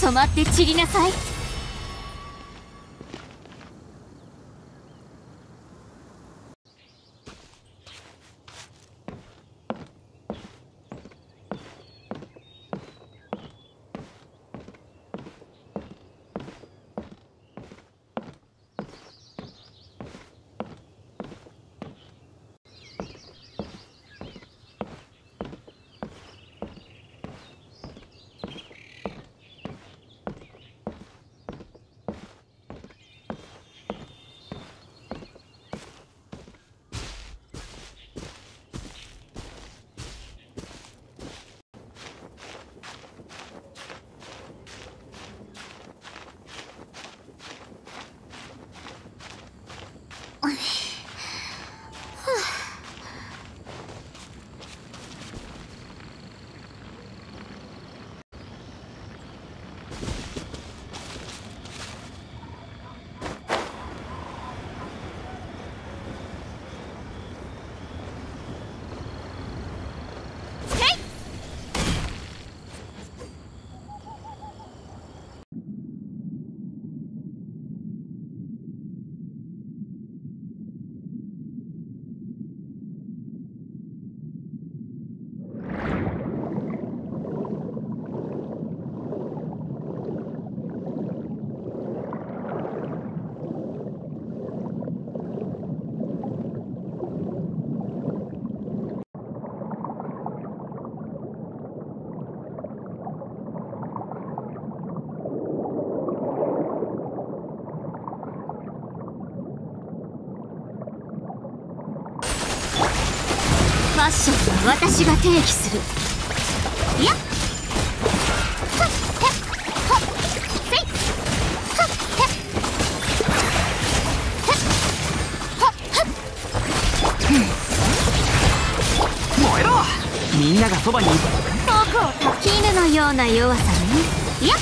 染まって散りなさい。ファッションは私が定義する。いやっ燃えろ、みんながそばに。僕を焚き犬のような弱さね。いやっ